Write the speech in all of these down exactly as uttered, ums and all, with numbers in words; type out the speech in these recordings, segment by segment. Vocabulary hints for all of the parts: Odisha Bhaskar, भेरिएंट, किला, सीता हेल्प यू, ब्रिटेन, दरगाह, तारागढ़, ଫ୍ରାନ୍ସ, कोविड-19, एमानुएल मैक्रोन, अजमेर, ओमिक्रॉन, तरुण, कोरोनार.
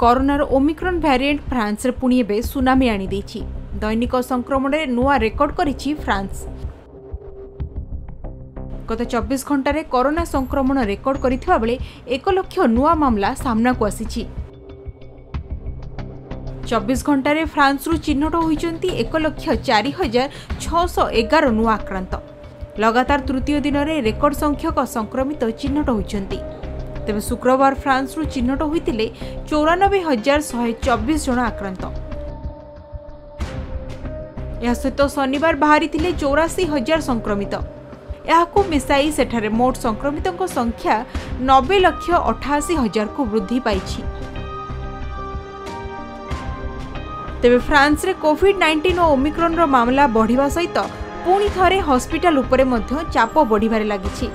कोरोनार ओमिक्रॉन भेरिएंट France रे पुणी एबे सुनामी आनी देछि। दैनिक संक्रमण रे नुआ रेकॉर्ड करिछि फ्रांस। गत चौबीस घंटा रे कोरोना संक्रमण रेकॉर्ड करिथिबा बेले एक लाख नुआ मामला सामना को आसीछि। चौबीस घंटा रे फ्रांस रु चिन्हट होइचंती एक लाख चार हजार छह सौ ग्यारह नुआ आक्रांत। लगातार तृतीय दिन रे रेकॉर्ड संख्यक संक्रमित चिन्हट होइचंती। तेबे शुक्रवार फ्रांस रु चिन्हट होइतिले चौरानबे हजार शहे चौबीस जन आक्रांत। या सहित शनिवार बाहरी चौरासी हजार संक्रमित। यहाकू मिसाई सेठारे मोट संक्रमितों संख्या नब्बे लक्ष अठासी हजार को वृद्धि पाई। तेबे फ्रांस रे कोविड-नाइनटीन और ओमिक्रॉन रो मामला बढ़िवा सहित पुणी थरे हॉस्पिटल उपरे मध्य चाप बढ़िबारे लागिछि।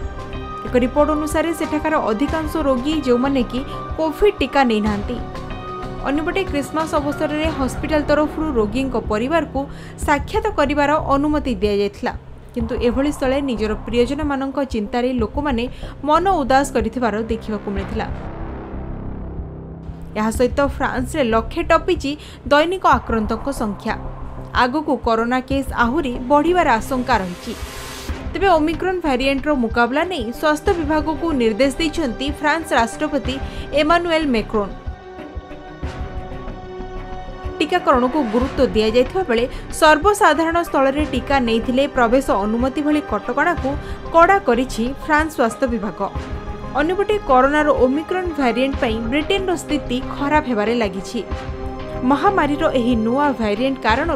एक रिपोर्ट अनुसार सेठाकार अधिकांश रोगी जो माने कि कोविड टीका नै नांती। अन्यपटे क्रिसमस अवसर रे हॉस्पिटल तरफ रोगी परिवार को साक्षात करिवार अनुमति दिया जायथिला, किंतु एभली स्थले निजर प्रियजन मानक चिंतारे लोक माने मन उदास करिथिबार देखिबाकू मिलिथिला। या सहित फ्रांस रे लक्षे टपिची दैनिक आक्रांतक संख्या। आगकू कोरोना केस आहुरी बढ़िबार आशंका रहिछि। तेबे ओमिक्रॉन भेरिएंट रो मुकाबला नहीं स्वास्थ्य विभाग को निर्देश दैछंती फ्रांस राष्ट्रपति एमानुएल मैक्रोन। टीकाकरण को गुरुत्व दिया जायथिबा बेले सर्वसाधारण स्थल रे टीका नैथिले प्रवेश अनुमति भली कटकणा को कड़ा करिछि फ्रांस स्वास्थ्य विभाग। अन्यपटे कोरोनार ओमिक्रॉन भेरिएंट पर ब्रिटेन रो स्थिति खराब होबारे लागिछि। महामारी रो एही नुआ भेरिएंट कारण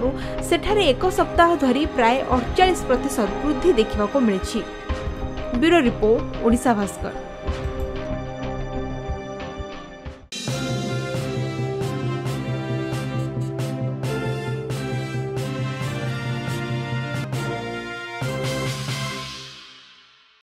सेठारे एक सप्ताह धरी प्राय अड़चालीस प्रतिशत वृद्धि देखा मिली। Bureau report, Odisha Bhaskar.